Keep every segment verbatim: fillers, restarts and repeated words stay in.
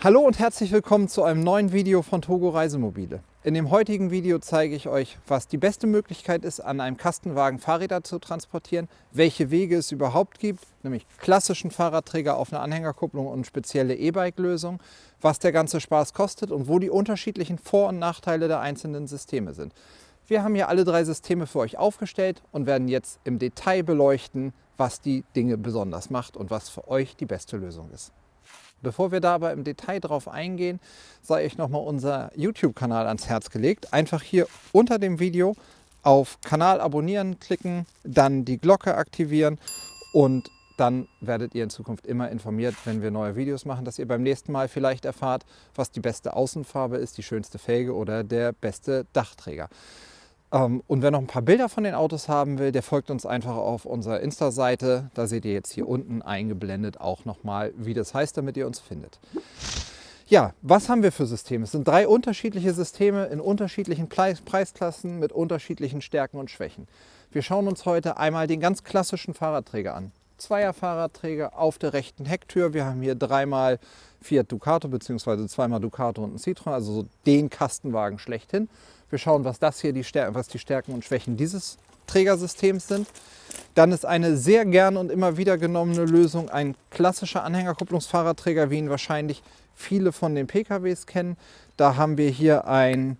Hallo und herzlich willkommen zu einem neuen Video von Togo Reisemobile. In dem heutigen Video zeige ich euch, was die beste Möglichkeit ist, an einem Kastenwagen Fahrräder zu transportieren, welche Wege es überhaupt gibt, nämlich klassischen Fahrradträger auf eine Anhängerkupplung und spezielle E-Bike-Lösung, was der ganze Spaß kostet und wo die unterschiedlichen Vor- und Nachteile der einzelnen Systeme sind. Wir haben hier alle drei Systeme für euch aufgestellt und werden jetzt im Detail beleuchten, was die Dinge besonders macht und was für euch die beste Lösung ist. Bevor wir da aber im Detail drauf eingehen, sei ich nochmal unser YouTube-Kanal ans Herz gelegt. Einfach hier unter dem Video auf Kanal abonnieren klicken, dann die Glocke aktivieren und dann werdet ihr in Zukunft immer informiert, wenn wir neue Videos machen, dass ihr beim nächsten Mal vielleicht erfahrt, was die beste Außenfarbe ist, die schönste Felge oder der beste Dachträger. Und wer noch ein paar Bilder von den Autos haben will, der folgt uns einfach auf unserer Insta-Seite. Da seht ihr jetzt hier unten eingeblendet auch nochmal, wie das heißt, damit ihr uns findet. Ja, was haben wir für Systeme? Es sind drei unterschiedliche Systeme in unterschiedlichen Preisklassen mit unterschiedlichen Stärken und Schwächen. Wir schauen uns heute einmal den ganz klassischen Fahrradträger an. Zweier Fahrradträger auf der rechten Hecktür. Wir haben hier dreimal Fiat Ducato bzw. zweimal Ducato und ein Citroën, also so den Kastenwagen schlechthin. Wir schauen, was das hier die Stärken, was die Stärken und Schwächen dieses Trägersystems sind. Dann ist eine sehr gern und immer wieder genommene Lösung ein klassischer Anhängerkupplungsfahrradträger, wie ihn wahrscheinlich viele von den P K Ws kennen. Da haben wir hier ein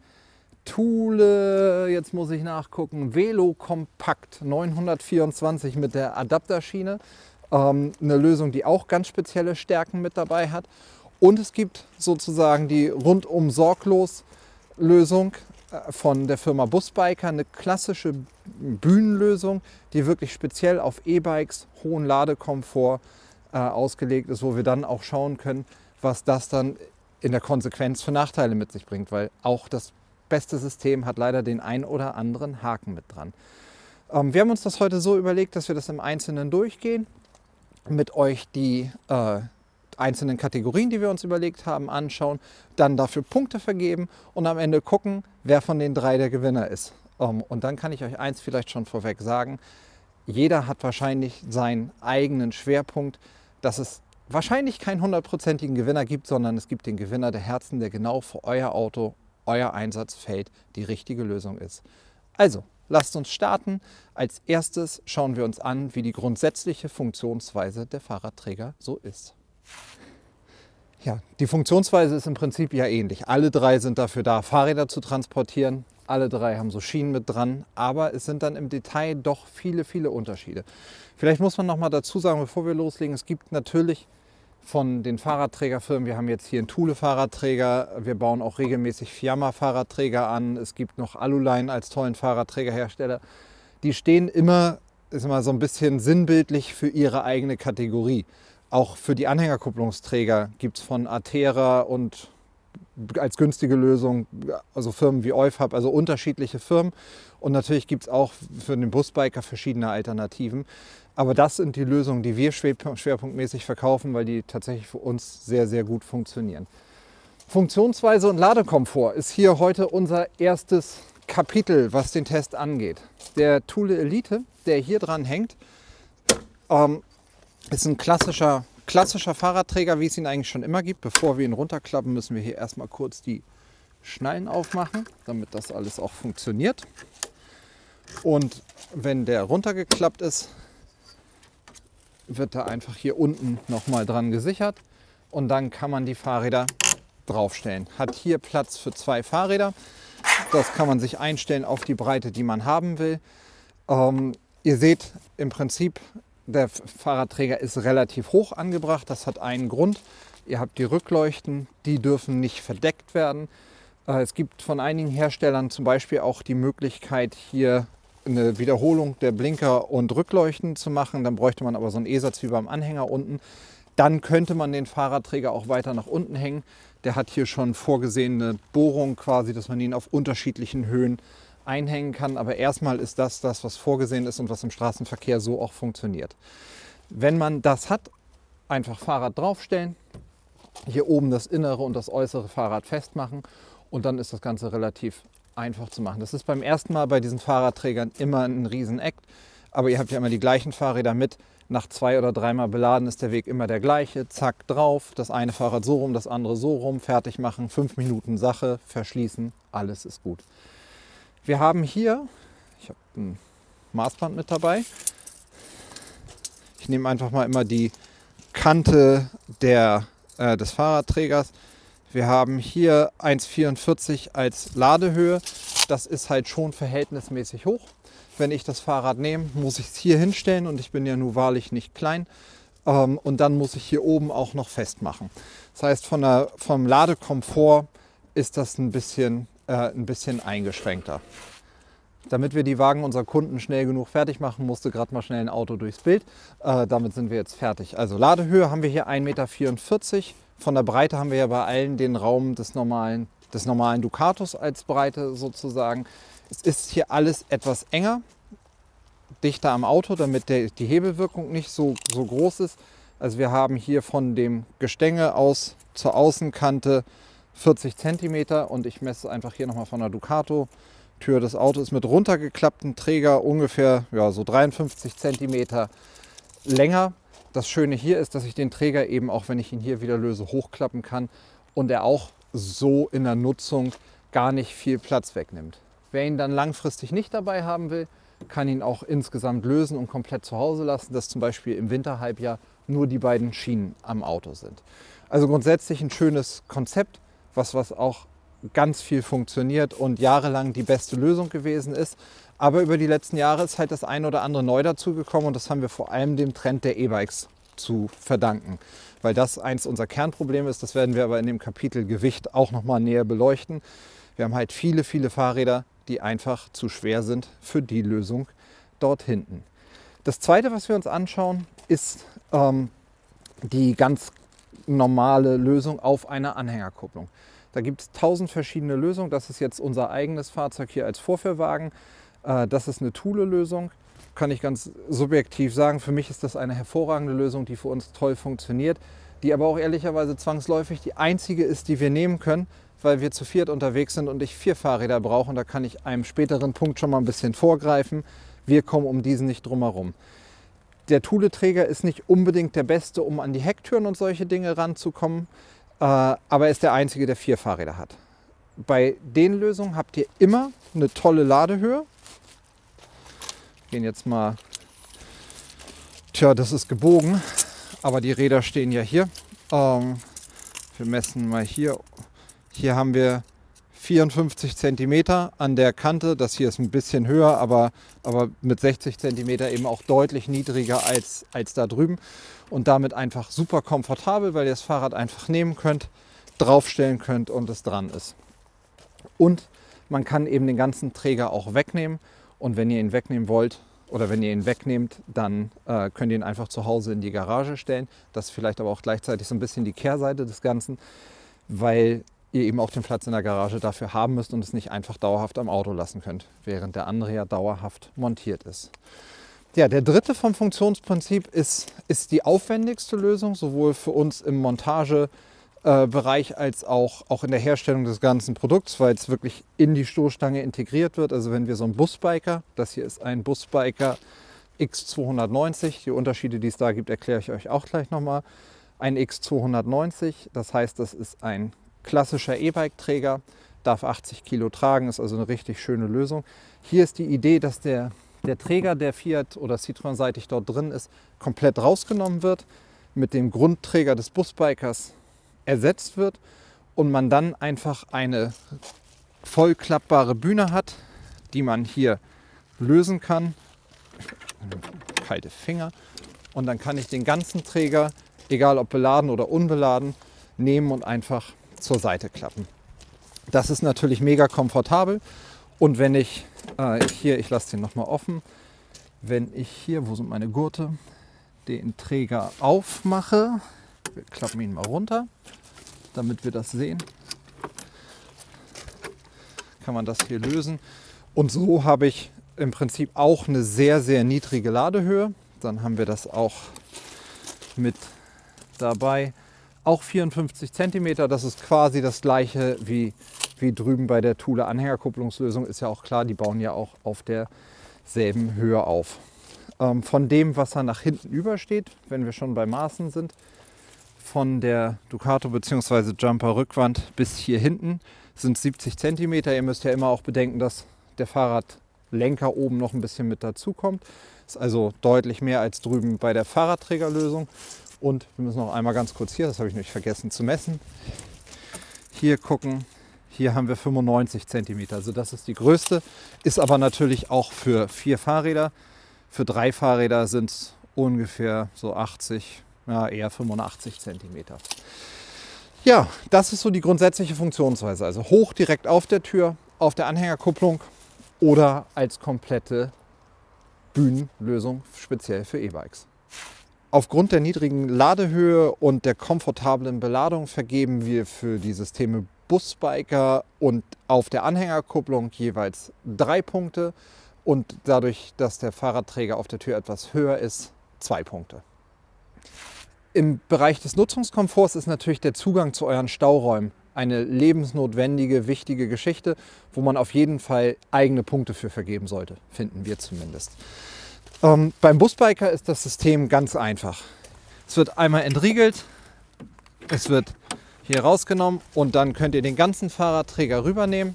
Thule, jetzt muss ich nachgucken, VeloCompact neunhundertvierundzwanzig mit der Adapterschiene. Ähm, eine Lösung, die auch ganz spezielle Stärken mit dabei hat. Und es gibt sozusagen die rundum sorglos Lösung von der Firma Busbiker, eine klassische Bühnenlösung, die wirklich speziell auf E-Bikes, hohen Ladekomfort äh, ausgelegt ist, wo wir dann auch schauen können, was das dann in der Konsequenz für Nachteile mit sich bringt, weil auch das beste System hat leider den ein oder anderen Haken mit dran. Ähm, wir haben uns das heute so überlegt, dass wir das im Einzelnen durchgehen, mit euch die äh, einzelnen Kategorien, die wir uns überlegt haben, anschauen, dann dafür Punkte vergeben und am Ende gucken, wer von den drei der Gewinner ist. Und dann kann ich euch eins vielleicht schon vorweg sagen, jeder hat wahrscheinlich seinen eigenen Schwerpunkt, dass es wahrscheinlich keinen hundertprozentigen Gewinner gibt, sondern es gibt den Gewinner der Herzen, der genau für euer Auto, euer Einsatzfeld die richtige Lösung ist. Also, lasst uns starten. Als erstes schauen wir uns an, wie die grundsätzliche Funktionsweise der Fahrradträger so ist. Ja, die Funktionsweise ist im Prinzip ja ähnlich. Alle drei sind dafür da, Fahrräder zu transportieren. Alle drei haben so Schienen mit dran, aber es sind dann im Detail doch viele, viele Unterschiede. Vielleicht muss man noch mal dazu sagen, bevor wir loslegen, es gibt natürlich von den Fahrradträgerfirmen, wir haben jetzt hier einen Thule-Fahrradträger, wir bauen auch regelmäßig Fiamma-Fahrradträger an, es gibt noch Aluline als tollen Fahrradträgerhersteller. Die stehen immer, ist immer so ein bisschen sinnbildlich für ihre eigene Kategorie. Auch für die Anhängerkupplungsträger gibt es von Atera und als günstige Lösung, also Firmen wie EuFab, also unterschiedliche Firmen. Und natürlich gibt es auch für den Busbiker verschiedene Alternativen. Aber das sind die Lösungen, die wir schwerpunktmäßig verkaufen, weil die tatsächlich für uns sehr, sehr gut funktionieren. Funktionsweise und Ladekomfort ist hier heute unser erstes Kapitel, was den Test angeht. Der Thule Elite, der hier dran hängt, ähm, ist ein klassischer, klassischer Fahrradträger, wie es ihn eigentlich schon immer gibt. Bevor wir ihn runterklappen, müssen wir hier erstmal kurz die Schnallen aufmachen, damit das alles auch funktioniert. Und wenn der runtergeklappt ist, wird er einfach hier unten nochmal dran gesichert. Und dann kann man die Fahrräder draufstellen. Hat hier Platz für zwei Fahrräder. Das kann man sich einstellen auf die Breite, die man haben will. Ähm, ihr seht im Prinzip, der Fahrradträger ist relativ hoch angebracht, das hat einen Grund. Ihr habt die Rückleuchten, die dürfen nicht verdeckt werden. Es gibt von einigen Herstellern zum Beispiel auch die Möglichkeit, hier eine Wiederholung der Blinker und Rückleuchten zu machen. Dann bräuchte man aber so einen E-Satz wie beim Anhänger unten. Dann könnte man den Fahrradträger auch weiter nach unten hängen. Der hat hier schon vorgesehene Bohrung quasi, dass man ihn auf unterschiedlichen Höhen einhängen kann, aber erstmal ist das das, was vorgesehen ist und was im Straßenverkehr so auch funktioniert. Wenn man das hat, einfach Fahrrad draufstellen, hier oben das innere und das äußere Fahrrad festmachen und dann ist das Ganze relativ einfach zu machen. Das ist beim ersten Mal bei diesen Fahrradträgern immer ein Riesen-Act, aber ihr habt ja immer die gleichen Fahrräder mit. Nach zwei oder dreimal beladen ist der Weg immer der gleiche. Zack, drauf, das eine Fahrrad so rum, das andere so rum, fertig machen, fünf Minuten Sache, verschließen, alles ist gut. Wir haben hier, ich habe ein Maßband mit dabei. Ich nehme einfach mal immer die Kante der, äh, des Fahrradträgers. Wir haben hier eins vierundvierzig als Ladehöhe. Das ist halt schon verhältnismäßig hoch. Wenn ich das Fahrrad nehme, muss ich es hier hinstellen und ich bin ja nun wahrlich nicht klein. Ähm, und dann muss ich hier oben auch noch festmachen. Das heißt, von der, vom Ladekomfort ist das ein bisschen, äh, ein bisschen eingeschränkter. Damit wir die Wagen unserer Kunden schnell genug fertig machen, musste gerade mal schnell ein Auto durchs Bild. Äh, damit sind wir jetzt fertig. Also Ladehöhe haben wir hier eins Komma vierundvierzig Meter. Von der Breite haben wir ja bei allen den Raum des normalen, des normalen Ducatos als Breite sozusagen. Es ist hier alles etwas enger, dichter am Auto, damit der, die Hebelwirkung nicht so, so groß ist. Also wir haben hier von dem Gestänge aus zur Außenkante vierzig Zentimeter und ich messe einfach hier nochmal von der Ducato. Tür des Autos mit runtergeklapptem Träger ungefähr ja, so dreiundfünfzig Zentimeter länger. Das Schöne hier ist, dass ich den Träger eben auch, wenn ich ihn hier wieder löse, hochklappen kann und er auch so in der Nutzung gar nicht viel Platz wegnimmt. Wer ihn dann langfristig nicht dabei haben will, kann ihn auch insgesamt lösen und komplett zu Hause lassen, dass zum Beispiel im Winterhalbjahr nur die beiden Schienen am Auto sind. Also grundsätzlich ein schönes Konzept, was, was auch ganz viel funktioniert und jahrelang die beste Lösung gewesen ist. Aber über die letzten Jahre ist halt das ein oder andere neu dazugekommen und das haben wir vor allem dem Trend der E-Bikes zu verdanken. Weil das eins unserer Kernprobleme ist, das werden wir aber in dem Kapitel Gewicht auch nochmal näher beleuchten. Wir haben halt viele, viele Fahrräder, die einfach zu schwer sind für die Lösung dort hinten. Das zweite, was wir uns anschauen, ist ähm, die ganz normale Lösung auf einer Anhängerkupplung. Da gibt es tausend verschiedene Lösungen. Das ist jetzt unser eigenes Fahrzeug hier als Vorführwagen. Das ist eine Thule-Lösung, kann ich ganz subjektiv sagen. Für mich ist das eine hervorragende Lösung, die für uns toll funktioniert, die aber auch ehrlicherweise zwangsläufig die einzige ist, die wir nehmen können, weil wir zu viert unterwegs sind und ich vier Fahrräder brauche. Und da kann ich einem späteren Punkt schon mal ein bisschen vorgreifen. Wir kommen um diesen nicht drum herum. Der Thule-Träger ist nicht unbedingt der beste, um an die Hecktüren und solche Dinge ranzukommen. Aber er ist der einzige, der vier Fahrräder hat. Bei den Lösungen habt ihr immer eine tolle Ladehöhe. Gehen jetzt mal, tja, das ist gebogen, aber die Räder stehen ja hier. Ähm, wir messen mal hier. Hier haben wir vierundfünfzig Zentimeter an der Kante. Das hier ist ein bisschen höher, aber, aber mit sechzig Zentimeter eben auch deutlich niedriger als, als da drüben. Und damit einfach super komfortabel, weil ihr das Fahrrad einfach nehmen könnt, draufstellen könnt und es dran ist. Und man kann eben den ganzen Träger auch wegnehmen und wenn ihr ihn wegnehmen wollt oder wenn ihr ihn wegnehmt, dann äh, könnt ihr ihn einfach zu Hause in die Garage stellen. Das ist vielleicht aber auch gleichzeitig so ein bisschen die Kehrseite des Ganzen, weil ihr eben auch den Platz in der Garage dafür haben müsst und es nicht einfach dauerhaft am Auto lassen könnt, während der andere ja dauerhaft montiert ist. Ja, der dritte vom Funktionsprinzip ist, ist die aufwendigste Lösung, sowohl für uns im Montagebereich äh, als auch, auch in der Herstellung des ganzen Produkts, weil es wirklich in die Stoßstange integriert wird. Also wenn wir so einen Busbiker, das hier ist ein Busbiker X zweihundertneunzig, die Unterschiede, die es da gibt, erkläre ich euch auch gleich nochmal. Ein X zweihundertneunzig, das heißt, das ist ein klassischer E-Bike-Träger, darf achtzig Kilo tragen, ist also eine richtig schöne Lösung. Hier ist die Idee, dass der Der Träger, der Fiat oder Citroën-seitig dort drin ist, komplett rausgenommen wird, mit dem Grundträger des Busbikers ersetzt wird und man dann einfach eine vollklappbare Bühne hat, die man hier lösen kann. Kalte Finger. Und dann kann ich den ganzen Träger, egal ob beladen oder unbeladen, nehmen und einfach zur Seite klappen. Das ist natürlich mega komfortabel. Und wenn ich äh, hier, ich lasse den nochmal offen, wenn ich hier, wo sind meine Gurte, den Träger aufmache, wir klappen ihn mal runter, damit wir das sehen, kann man das hier lösen. Und so habe ich im Prinzip auch eine sehr, sehr niedrige Ladehöhe. Dann haben wir das auch mit dabei. Auch vierundfünfzig Zentimeter, das ist quasi das gleiche wie, wie drüben bei der Thule Anhängerkupplungslösung. Ist ja auch klar, die bauen ja auch auf derselben Höhe auf. ähm, von dem, was da nach hinten übersteht, wenn wir schon bei Maßen sind, von der Ducato bzw. Jumper Rückwand bis hier hinten sind siebzig Zentimeter. Ihr müsst ja immer auch bedenken, dass der Fahrradlenker oben noch ein bisschen mit dazu kommt. Ist also deutlich mehr als drüben bei der Fahrradträgerlösung. Und wir müssen noch einmal ganz kurz hier, das habe ich nicht vergessen zu messen, hier gucken. Hier haben wir fünfundneunzig Zentimeter, also das ist die größte, ist aber natürlich auch für vier Fahrräder. Für drei Fahrräder sind es ungefähr so achtzig, ja, eher fünfundachtzig Zentimeter. Ja, das ist so die grundsätzliche Funktionsweise. Also hoch direkt auf der Tür, auf der Anhängerkupplung oder als komplette Bühnenlösung speziell für E-Bikes. Aufgrund der niedrigen Ladehöhe und der komfortablen Beladung vergeben wir für die Systeme Busbiker und auf der Anhängerkupplung jeweils drei Punkte und dadurch, dass der Fahrradträger auf der Tür etwas höher ist, zwei Punkte. Im Bereich des Nutzungskomforts ist natürlich der Zugang zu euren Stauräumen eine lebensnotwendige, wichtige Geschichte, wo man auf jeden Fall eigene Punkte für vergeben sollte, finden wir zumindest. Ähm, beim Busbiker ist das System ganz einfach. Es wird einmal entriegelt, es wird hier rausgenommen und dann könnt ihr den ganzen Fahrradträger rübernehmen,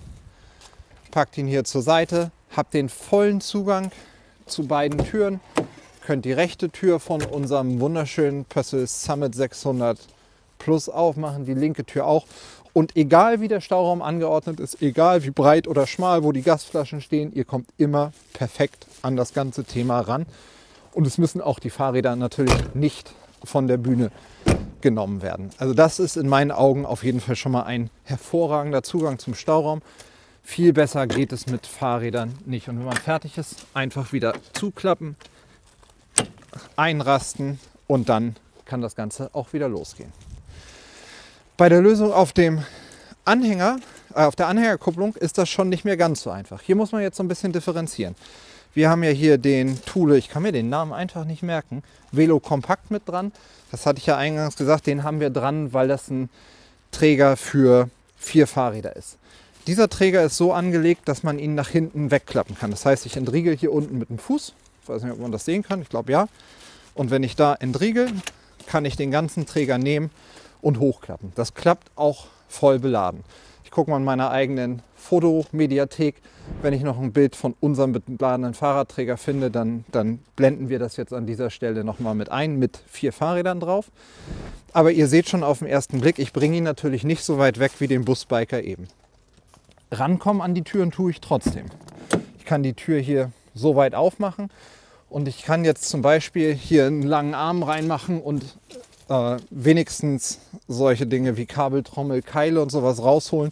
packt ihn hier zur Seite, habt den vollen Zugang zu beiden Türen, könnt die rechte Tür von unserem wunderschönen Pössl Summit sechshundert Plus aufmachen, die linke Tür auch und egal wie der Stauraum angeordnet ist, egal wie breit oder schmal, wo die Gasflaschen stehen, ihr kommt immer perfekt an das ganze Thema ran und es müssen auch die Fahrräder natürlich nicht von der Bühne genommen werden. Also das ist in meinen Augen auf jeden Fall schon mal ein hervorragender Zugang zum Stauraum. Viel besser geht es mit Fahrrädern nicht. Und wenn man fertig ist, einfach wieder zuklappen, einrasten und dann kann das Ganze auch wieder losgehen. Bei der Lösung auf dem Anhänger, äh, auf der Anhängerkupplung ist das schon nicht mehr ganz so einfach. Hier muss man jetzt so ein bisschen differenzieren. Wir haben ja hier den Thule, ich kann mir den Namen einfach nicht merken, VeloCompact mit dran. Das hatte ich ja eingangs gesagt, den haben wir dran, weil das ein Träger für vier Fahrräder ist. Dieser Träger ist so angelegt, dass man ihn nach hinten wegklappen kann. Das heißt, ich entriegel hier unten mit dem Fuß. Ich weiß nicht, ob man das sehen kann, ich glaube ja. Und wenn ich da entriegel, kann ich den ganzen Träger nehmen und hochklappen. Das klappt auch voll beladen. Gucken wir in meiner eigenen Fotomediathek. Wenn ich noch ein Bild von unserem beladenen Fahrradträger finde, dann, dann blenden wir das jetzt an dieser Stelle nochmal mit ein, mit vier Fahrrädern drauf. Aber ihr seht schon auf den ersten Blick, ich bringe ihn natürlich nicht so weit weg wie den Busbiker eben. Rankommen an die Türen tue ich trotzdem. Ich kann die Tür hier so weit aufmachen und ich kann jetzt zum Beispiel hier einen langen Arm reinmachen und Äh, wenigstens solche Dinge wie Kabeltrommel, Keile und sowas rausholen.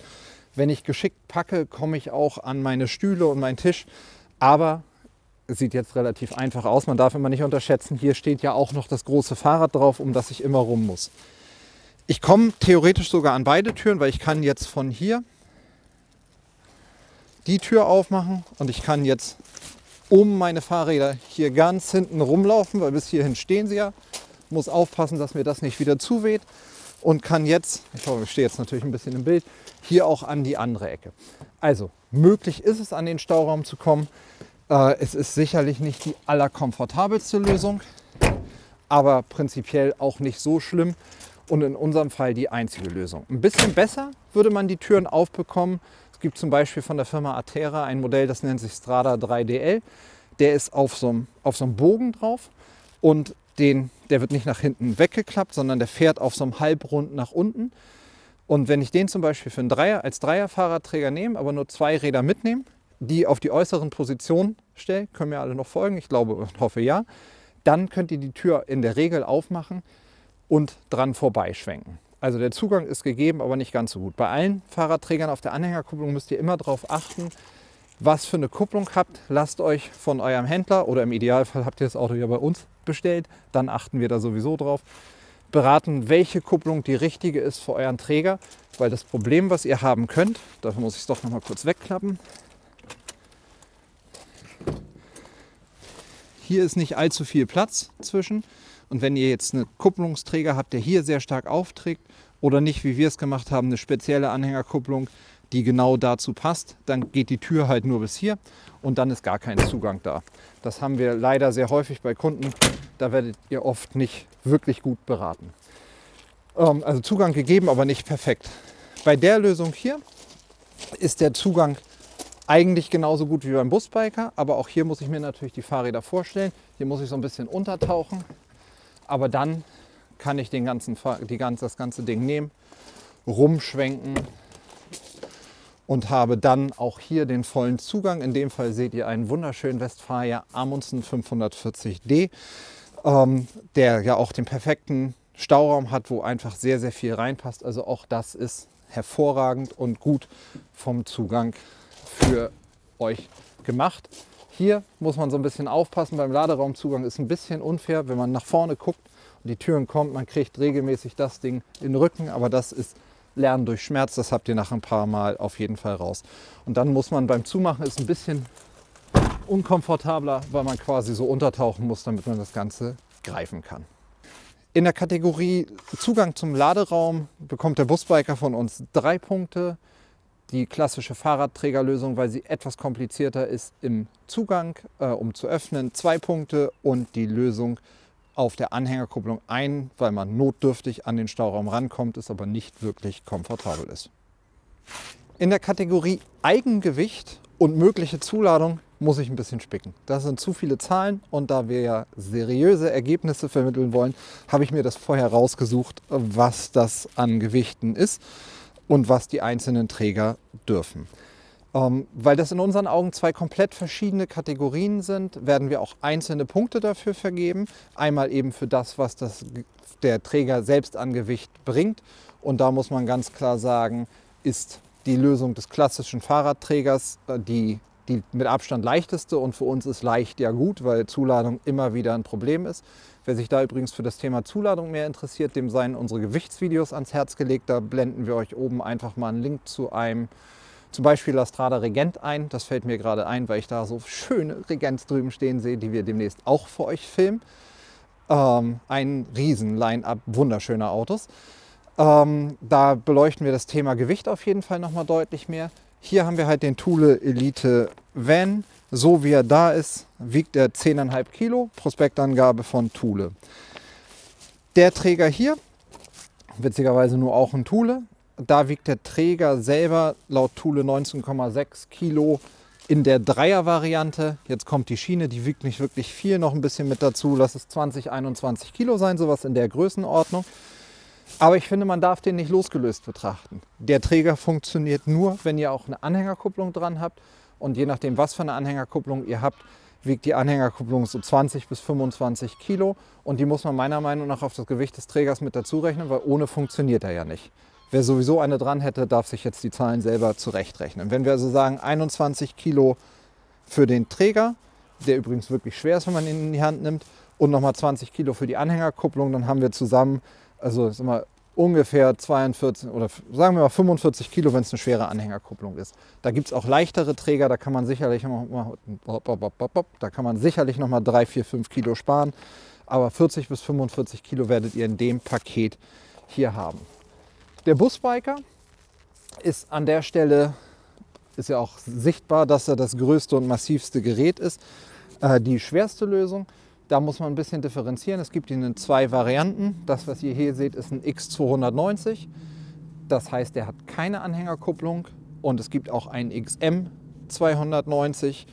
Wenn ich geschickt packe, komme ich auch an meine Stühle und meinen Tisch. Aber es sieht jetzt relativ einfach aus. Man darf immer nicht unterschätzen, hier steht ja auch noch das große Fahrrad drauf, um das ich immer rum muss. Ich komme theoretisch sogar an beide Türen, weil ich kann jetzt von hier die Tür aufmachen und ich kann jetzt um meine Fahrräder hier ganz hinten rumlaufen, weil bis hierhin stehen sie ja. Muss aufpassen, dass mir das nicht wieder zuweht und kann jetzt, ich hoffe, ich stehe jetzt natürlich ein bisschen im Bild, hier auch an die andere Ecke. Also möglich ist es, an den Stauraum zu kommen. Äh, es ist sicherlich nicht die allerkomfortabelste Lösung, aber prinzipiell auch nicht so schlimm und in unserem Fall die einzige Lösung. Ein bisschen besser würde man die Türen aufbekommen. Es gibt zum Beispiel von der Firma Atera ein Modell, das nennt sich Strada drei D L. Der ist auf so einem, auf so einem Bogen drauf und Den, der wird nicht nach hinten weggeklappt, sondern der fährt auf so einem Halbrund nach unten. Und wenn ich den zum Beispiel für einen Dreier, als Dreier-Fahrradträger nehme, aber nur zwei Räder mitnehme, die auf die äußeren Positionen stelle, können mir alle noch folgen, ich glaube und hoffe ja, dann könnt ihr die Tür in der Regel aufmachen und dran vorbeischwenken. Also der Zugang ist gegeben, aber nicht ganz so gut. Bei allen Fahrradträgern auf der Anhängerkupplung müsst ihr immer darauf achten, was für eine Kupplung habt, lasst euch von eurem Händler oder im Idealfall habt ihr das Auto ja bei uns bestellt, dann achten wir da sowieso drauf, beraten, welche Kupplung die richtige ist für euren Träger, weil das Problem, was ihr haben könnt, dafür muss ich es doch noch mal kurz wegklappen, hier ist nicht allzu viel Platz zwischen und wenn ihr jetzt einen Kupplungsträger habt, der hier sehr stark aufträgt oder nicht, wie wir es gemacht haben, eine spezielle Anhängerkupplung, die genau dazu passt. Dann geht die Tür halt nur bis hier und dann ist gar kein Zugang da. Das haben wir leider sehr häufig bei Kunden. Da werdet ihr oft nicht wirklich gut beraten. Ähm, also Zugang gegeben, aber nicht perfekt. Bei der Lösung hier ist der Zugang eigentlich genauso gut wie beim Busbiker, aber auch hier muss ich mir natürlich die Fahrräder vorstellen. Hier muss ich so ein bisschen untertauchen, aber dann kann ich den ganzen, die ganze, das ganze Ding nehmen, rumschwenken und habe dann auch hier den vollen Zugang. In dem Fall seht ihr einen wunderschönen Westfalia Amundsen fünfhundertvierzig D, ähm, der ja auch den perfekten Stauraum hat, wo einfach sehr, sehr viel reinpasst. Also auch das ist hervorragend und gut vom Zugang für euch gemacht. Hier muss man so ein bisschen aufpassen, beim Laderaumzugang ist ein bisschen unfair, wenn man nach vorne guckt und die Türen kommt, man kriegt regelmäßig das Ding in den Rücken, aber das ist Lernen durch Schmerz, das habt ihr nach ein paar Mal auf jeden Fall raus. Und dann muss man beim Zumachen, ist ein bisschen unkomfortabler, weil man quasi so untertauchen muss, damit man das Ganze greifen kann. In der Kategorie Zugang zum Laderaum bekommt der Busbiker von uns drei Punkte. Die klassische Fahrradträgerlösung, weil sie etwas komplizierter ist im Zugang, äh, um zu öffnen, zwei Punkte und die Lösung auf der Anhängerkupplung ein, weil man notdürftig an den Stauraum rankommt, es aber nicht wirklich komfortabel ist. In der Kategorie Eigengewicht und mögliche Zuladung muss ich ein bisschen spicken. Das sind zu viele Zahlen und da wir ja seriöse Ergebnisse vermitteln wollen, habe ich mir das vorher rausgesucht, was das an Gewichten ist und was die einzelnen Träger dürfen. Ähm, weil das in unseren Augen zwei komplett verschiedene Kategorien sind, werden wir auch einzelne Punkte dafür vergeben. Einmal eben für das, was das, der Träger selbst an Gewicht bringt. Und da muss man ganz klar sagen, ist die Lösung des klassischen Fahrradträgers äh, die, die mit Abstand leichteste. Und für uns ist leicht ja gut, weil Zuladung immer wieder ein Problem ist. Wer sich da übrigens für das Thema Zuladung mehr interessiert, dem seien unsere Gewichtsvideos ans Herz gelegt. Da blenden wir euch oben einfach mal einen Link zu einem, zum Beispiel La Strada Regent ein. Das fällt mir gerade ein, weil ich da so schöne Regents drüben stehen sehe, die wir demnächst auch für euch filmen. Ähm, ein riesen Line-up wunderschöner Autos. Ähm, da beleuchten wir das Thema Gewicht auf jeden Fall nochmal deutlich mehr. Hier haben wir halt den Thule Elite Van. So wie er da ist, wiegt er zehn Komma fünf Kilo, Prospektangabe von Thule. Der Träger hier, witzigerweise nur auch ein Thule, da wiegt der Träger selber laut Thule neunzehn Komma sechs Kilo in der Dreier-Variante. Jetzt kommt die Schiene, die wiegt nicht wirklich viel, noch ein bisschen mit dazu, lass es zwanzig, einundzwanzig Kilo sein, sowas in der Größenordnung. Aber ich finde, man darf den nicht losgelöst betrachten. Der Träger funktioniert nur, wenn ihr auch eine Anhängerkupplung dran habt. Und je nachdem, was für eine Anhängerkupplung ihr habt, wiegt die Anhängerkupplung so zwanzig bis fünfundzwanzig Kilo. Und die muss man meiner Meinung nach auf das Gewicht des Trägers mit dazu rechnen, weil ohne funktioniert er ja nicht. Wer sowieso eine dran hätte, darf sich jetzt die Zahlen selber zurechtrechnen. Wenn wir also sagen, einundzwanzig Kilo für den Träger, der übrigens wirklich schwer ist, wenn man ihn in die Hand nimmt, und nochmal zwanzig Kilo für die Anhängerkupplung, dann haben wir zusammen, also ist immer ungefähr zweiundvierzig oder sagen wir mal fünfundvierzig Kilo, wenn es eine schwere Anhängerkupplung ist. Da gibt es auch leichtere Träger, da kann man sicherlich noch mal, da kann man sicherlich noch mal drei, vier, fünf Kilo sparen. Aber vierzig bis fünfundvierzig Kilo werdet ihr in dem Paket hier haben. Der Busbiker ist an der Stelle, ist ja auch sichtbar, dass er das größte und massivste Gerät ist. Äh, die schwerste Lösung. Da muss man ein bisschen differenzieren. Es gibt ihn in zwei Varianten. Das, was ihr hier seht, ist ein X zweihundertneunzig. Das heißt, der hat keine Anhängerkupplung. Und es gibt auch einen X M zweihundertneunzig.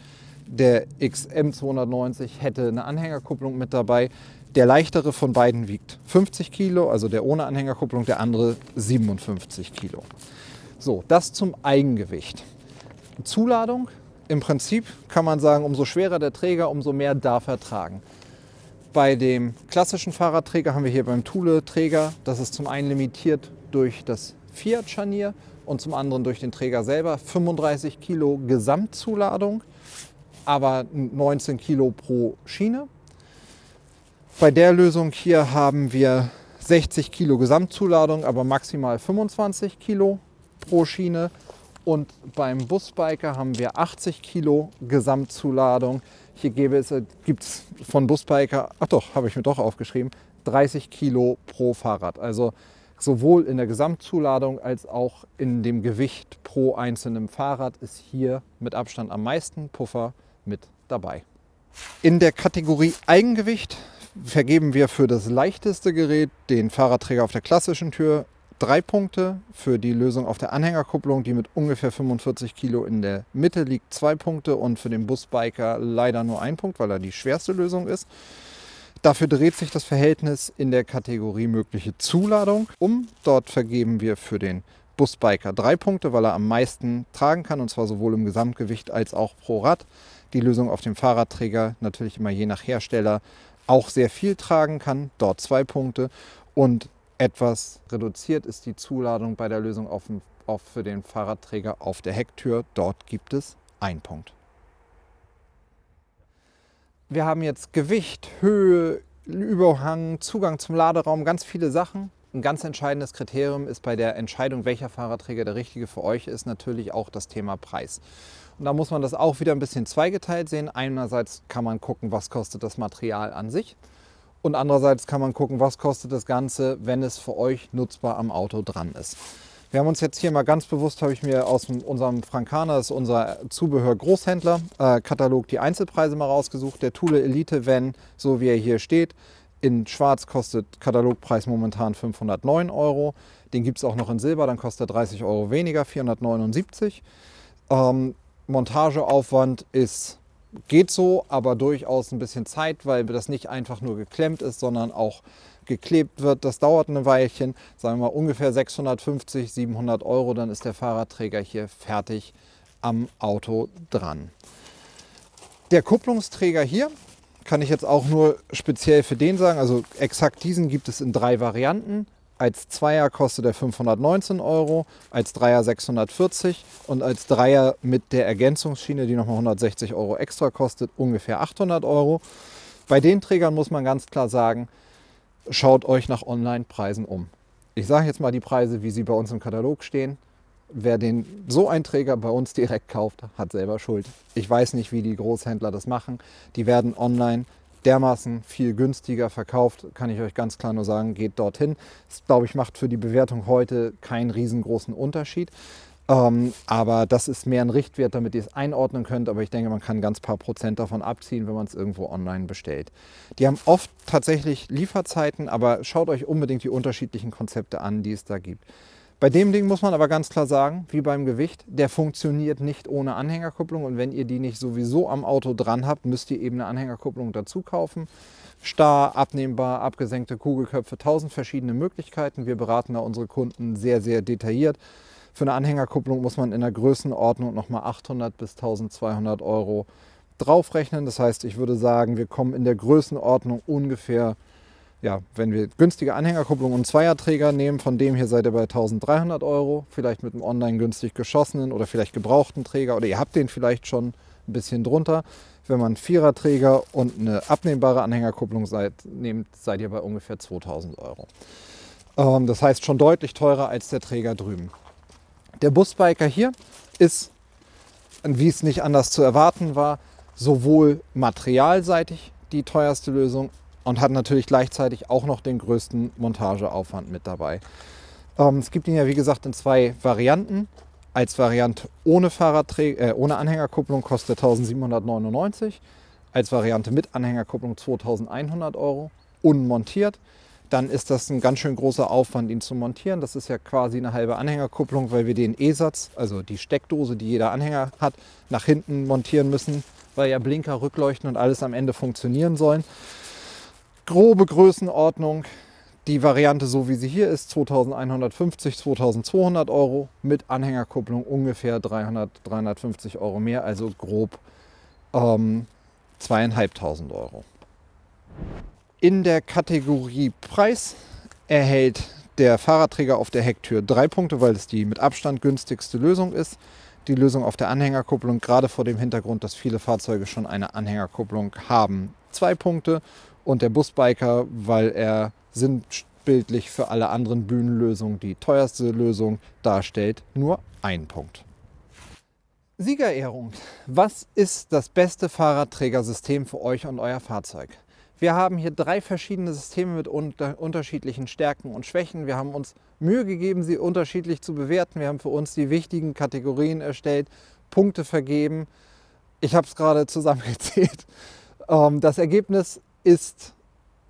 Der X M zweihundertneunzig hätte eine Anhängerkupplung mit dabei. Der leichtere von beiden wiegt fünfzig Kilo, also der ohne Anhängerkupplung, der andere siebenundfünfzig Kilo. So, das zum Eigengewicht. Zuladung. Im Prinzip kann man sagen, umso schwerer der Träger, umso mehr darf er tragen. Bei dem klassischen Fahrradträger haben wir hier beim Thule-Träger, das ist zum einen limitiert durch das Fiat-Scharnier und zum anderen durch den Träger selber. fünfunddreißig Kilo Gesamtzuladung, aber neunzehn Kilo pro Schiene. Bei der Lösung hier haben wir sechzig Kilo Gesamtzuladung, aber maximal fünfundzwanzig Kilo pro Schiene. Und beim Busbiker haben wir achtzig Kilo Gesamtzuladung. Hier gäbe es, gibt es von Busbiker, ach doch, habe ich mir doch aufgeschrieben, dreißig Kilo pro Fahrrad. Also Sowohl in der Gesamtzuladung als auch in dem Gewicht pro einzelnem Fahrrad ist hier mit Abstand am meisten Puffer mit dabei. In der Kategorie Eigengewicht vergeben wir für das leichteste Gerät den Fahrradträger auf der klassischen Tür drei Punkte, für die Lösung auf der Anhängerkupplung, die mit ungefähr fünfundvierzig Kilo in der Mitte liegt, zwei Punkte und für den Busbiker leider nur ein Punkt, weil er die schwerste Lösung ist. Dafür dreht sich das Verhältnis in der Kategorie mögliche Zuladung um. Dort vergeben wir für den Busbiker drei Punkte, weil er am meisten tragen kann, und zwar sowohl im Gesamtgewicht als auch pro Rad. Die Lösung auf dem Fahrradträger natürlich immer je nach Hersteller auch sehr viel tragen kann, dort zwei Punkte. Und etwas reduziert ist die Zuladung bei der Lösung auf dem, auf für den Fahrradträger auf der Hecktür. Dort gibt es einen Punkt. Wir haben jetzt Gewicht, Höhe, Überhang, Zugang zum Laderaum, ganz viele Sachen. Ein ganz entscheidendes Kriterium ist bei der Entscheidung, welcher Fahrradträger der richtige für euch ist, natürlich auch das Thema Preis. Und da muss man das auch wieder ein bisschen zweigeteilt sehen. Einerseits kann man gucken, was kostet das Material an sich. Und andererseits kann man gucken, was kostet das Ganze, wenn es für euch nutzbar am Auto dran ist. Wir haben uns jetzt hier mal ganz bewusst, habe ich mir aus unserem Frankana, das ist unser Zubehör-Großhändler, äh, Katalog, die Einzelpreise mal rausgesucht. Der Thule Elite Van, so wie er hier steht, in schwarz kostet Katalogpreis momentan fünfhundertneun Euro. Den gibt es auch noch in Silber, dann kostet er dreißig Euro weniger, vierhundertneunundsiebzig. Ähm, Montageaufwand ist, geht so, aber durchaus ein bisschen Zeit, weil das nicht einfach nur geklemmt ist, sondern auch geklebt wird. Das dauert eine Weilchen, sagen wir mal ungefähr sechshundertfünfzig, siebenhundert Euro, dann ist der Fahrradträger hier fertig am Auto dran. Der Kupplungsträger hier kann ich jetzt auch nur speziell für den sagen, also exakt diesen gibt es in drei Varianten. Als Zweier kostet er fünfhundertneunzehn Euro, als Dreier sechshundertvierzig und als Dreier mit der Ergänzungsschiene, die nochmal hundertsechzig Euro extra kostet, ungefähr achthundert Euro. Bei den Trägern muss man ganz klar sagen, schaut euch nach Online-Preisen um. Ich sage jetzt mal die Preise, wie sie bei uns im Katalog stehen. Wer den, so einen Träger bei uns direkt kauft, hat selber Schuld. Ich weiß nicht, wie die Großhändler das machen. Die werden online dermaßen viel günstiger verkauft, kann ich euch ganz klar nur sagen, geht dorthin. Das, glaube ich, macht für die Bewertung heute keinen riesengroßen Unterschied. Ähm, aber das ist mehr ein Richtwert, damit ihr es einordnen könnt. Aber ich denke, man kann ein ganz paar Prozent davon abziehen, wenn man es irgendwo online bestellt. Die haben oft tatsächlich Lieferzeiten, aber schaut euch unbedingt die unterschiedlichen Konzepte an, die es da gibt. Bei dem Ding muss man aber ganz klar sagen, wie beim Gewicht, der funktioniert nicht ohne Anhängerkupplung, und wenn ihr die nicht sowieso am Auto dran habt, müsst ihr eben eine Anhängerkupplung dazu kaufen. Starr, abnehmbar, abgesenkte Kugelköpfe, tausend verschiedene Möglichkeiten. Wir beraten da unsere Kunden sehr, sehr detailliert. Für eine Anhängerkupplung muss man in der Größenordnung nochmal achthundert bis tausendzweihundert Euro draufrechnen. Das heißt, ich würde sagen, wir kommen in der Größenordnung ungefähr, ja, wenn wir günstige Anhängerkupplung und Zweierträger nehmen, von dem hier seid ihr bei dreizehnhundert Euro, vielleicht mit einem online günstig geschossenen oder vielleicht gebrauchten Träger, oder ihr habt den vielleicht schon ein bisschen drunter. Wenn man Viererträger und eine abnehmbare Anhängerkupplung seid, nehmt, seid ihr bei ungefähr zweitausend Euro. Ähm, das heißt schon deutlich teurer als der Träger drüben. Der Busbiker hier ist, wie es nicht anders zu erwarten war, sowohl materialseitig die teuerste Lösung, und hat natürlich gleichzeitig auch noch den größten Montageaufwand mit dabei. Ähm, es gibt ihn ja, wie gesagt, in zwei Varianten. Als Variante ohne, Fahrradträger, äh, ohne Anhängerkupplung kostet tausendsiebenhundertneunundneunzig. Als Variante mit Anhängerkupplung zweitausendeinhundert Euro. Unmontiert. Dann ist das ein ganz schön großer Aufwand, ihn zu montieren. Das ist ja quasi eine halbe Anhängerkupplung, weil wir den E-Satz, also die Steckdose, die jeder Anhänger hat, nach hinten montieren müssen, weil ja Blinker, Rückleuchten und alles am Ende funktionieren sollen. Grobe Größenordnung, die Variante so wie sie hier ist, zweitausendeinhundertfünfzig, zweitausendzweihundert Euro, mit Anhängerkupplung ungefähr dreihundert, dreihundertfünfzig Euro mehr, also grob ähm, zweitausendfünfhundert Euro. In der Kategorie Preis erhält der Fahrradträger auf der Hecktür drei Punkte, weil es die mit Abstand günstigste Lösung ist. Die Lösung auf der Anhängerkupplung, gerade vor dem Hintergrund, dass viele Fahrzeuge schon eine Anhängerkupplung haben, zwei Punkte. Und der Busbiker, weil er sinnbildlich für alle anderen Bühnenlösungen die teuerste Lösung darstellt, nur ein Punkt. Siegerehrung. Was ist das beste Fahrradträgersystem für euch und euer Fahrzeug? Wir haben hier drei verschiedene Systeme mit unter unterschiedlichen Stärken und Schwächen. Wir haben uns Mühe gegeben, sie unterschiedlich zu bewerten. Wir haben für uns die wichtigen Kategorien erstellt, Punkte vergeben. Ich habe es gerade zusammengezählt. Das Ergebnis ist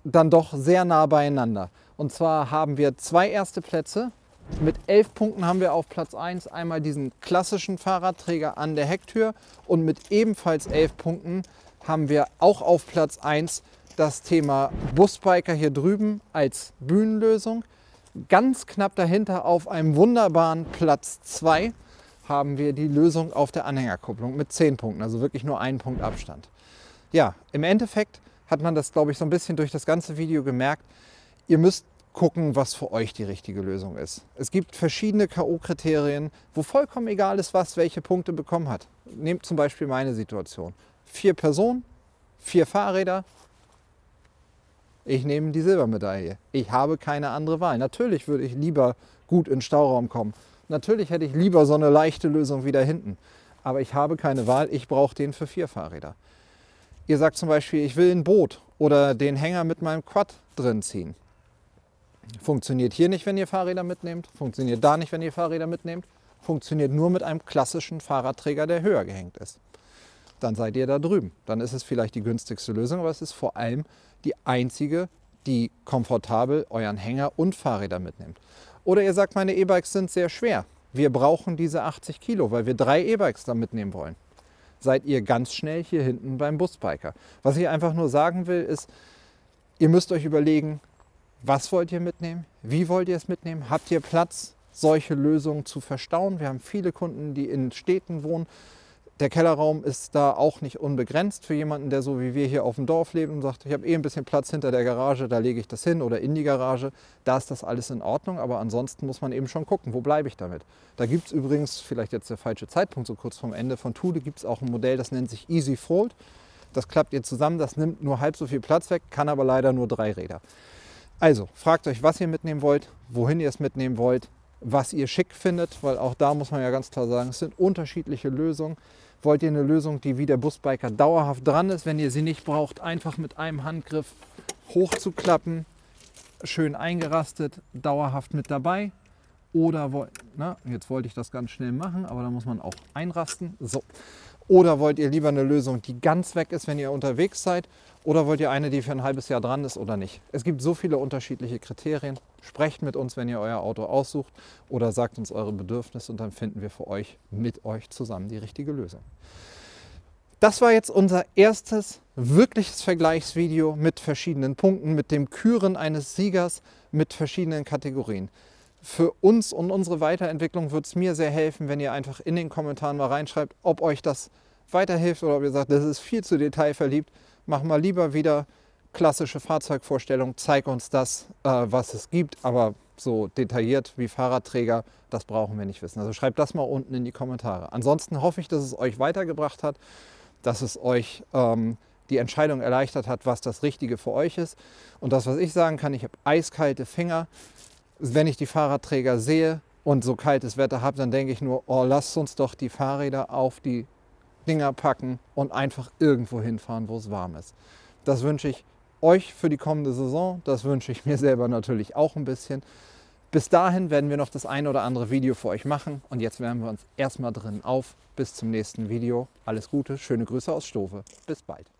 dann doch sehr nah beieinander. Und zwar haben wir zwei erste Plätze. Mit elf Punkten haben wir auf Platz eins einmal diesen klassischen Fahrradträger an der Hecktür. Und mit ebenfalls elf Punkten haben wir auch auf Platz eins das Thema Busbiker hier drüben als Bühnenlösung. Ganz knapp dahinter auf einem wunderbaren Platz zwei haben wir die Lösung auf der Anhängerkupplung mit zehn Punkten, also wirklich nur einen Punkt Abstand. Ja, im Endeffekt hat man das, glaube ich, so ein bisschen durch das ganze Video gemerkt. Ihr müsst gucken, was für euch die richtige Lösung ist. Es gibt verschiedene K O-Kriterien, wo vollkommen egal ist, was welche Punkte bekommen hat. Nehmt zum Beispiel meine Situation. Vier Personen, vier Fahrräder. Ich nehme die Silbermedaille. Ich habe keine andere Wahl. Natürlich würde ich lieber gut in den Stauraum kommen. Natürlich hätte ich lieber so eine leichte Lösung wie da hinten. Aber ich habe keine Wahl. Ich brauche den für vier Fahrräder. Ihr sagt zum Beispiel, ich will ein Boot oder den Hänger mit meinem Quad drin ziehen. Funktioniert hier nicht, wenn ihr Fahrräder mitnehmt. Funktioniert da nicht, wenn ihr Fahrräder mitnehmt. Funktioniert nur mit einem klassischen Fahrradträger, der höher gehängt ist. Dann seid ihr da drüben. Dann ist es vielleicht die günstigste Lösung, aber es ist vor allem die einzige, die komfortabel euren Hänger und Fahrräder mitnimmt. Oder ihr sagt, meine E-Bikes sind sehr schwer. Wir brauchen diese achtzig Kilo, weil wir drei E-Bikes da mitnehmen wollen. Seid ihr ganz schnell hier hinten beim Busbiker. Was ich einfach nur sagen will, ist, ihr müsst euch überlegen, was wollt ihr mitnehmen? Wie wollt ihr es mitnehmen? Habt ihr Platz, solche Lösungen zu verstauen? Wir haben viele Kunden, die in Städten wohnen. Der Kellerraum ist da auch nicht unbegrenzt für jemanden, der so wie wir hier auf dem Dorf lebt und sagt, ich habe eh ein bisschen Platz hinter der Garage, da lege ich das hin oder in die Garage. Da ist das alles in Ordnung, aber ansonsten muss man eben schon gucken, wo bleibe ich damit. Da gibt es übrigens, vielleicht jetzt der falsche Zeitpunkt, so kurz vorm Ende von Thule, gibt es auch ein Modell, das nennt sich Easy Fold. Das klappt ihr zusammen, das nimmt nur halb so viel Platz weg, kann aber leider nur drei Räder. Also fragt euch, was ihr mitnehmen wollt, wohin ihr es mitnehmen wollt, was ihr schick findet, weil auch da muss man ja ganz klar sagen, es sind unterschiedliche Lösungen. Wollt ihr eine Lösung, die wie der Busbiker dauerhaft dran ist, wenn ihr sie nicht braucht, einfach mit einem Handgriff hochzuklappen, schön eingerastet, dauerhaft mit dabei? Oder wollt, na, jetzt wollte ich das ganz schnell machen, aber da muss man auch einrasten. So. Oder wollt ihr lieber eine Lösung, die ganz weg ist, wenn ihr unterwegs seid? Oder wollt ihr eine, die für ein halbes Jahr dran ist oder nicht? Es gibt so viele unterschiedliche Kriterien. Sprecht mit uns, wenn ihr euer Auto aussucht oder sagt uns eure Bedürfnisse und dann finden wir für euch, mit euch zusammen die richtige Lösung. Das war jetzt unser erstes wirkliches Vergleichsvideo mit verschiedenen Punkten, mit dem Küren eines Siegers, mit verschiedenen Kategorien. Für uns und unsere Weiterentwicklung würde es mir sehr helfen, wenn ihr einfach in den Kommentaren mal reinschreibt, ob euch das weiterhilft oder ob ihr sagt, das ist viel zu detailverliebt. Mach mal lieber wieder klassische Fahrzeugvorstellung, zeig uns das, äh, was es gibt, aber so detailliert wie Fahrradträger, das brauchen wir nicht wissen. Also schreibt das mal unten in die Kommentare. Ansonsten hoffe ich, dass es euch weitergebracht hat, dass es euch ähm, die Entscheidung erleichtert hat, was das Richtige für euch ist. Und das, was ich sagen kann, ich habe eiskalte Finger. Wenn ich die Fahrradträger sehe und so kaltes Wetter habe, dann denke ich nur, oh, lasst uns doch die Fahrräder auf die Dinger packen und einfach irgendwo hinfahren, wo es warm ist. Das wünsche ich euch für die kommende Saison. Das wünsche ich mir selber natürlich auch ein bisschen. Bis dahin werden wir noch das ein oder andere Video für euch machen. Und jetzt wärmen wir uns erstmal drin auf. Bis zum nächsten Video. Alles Gute, schöne Grüße aus Stowe. Bis bald.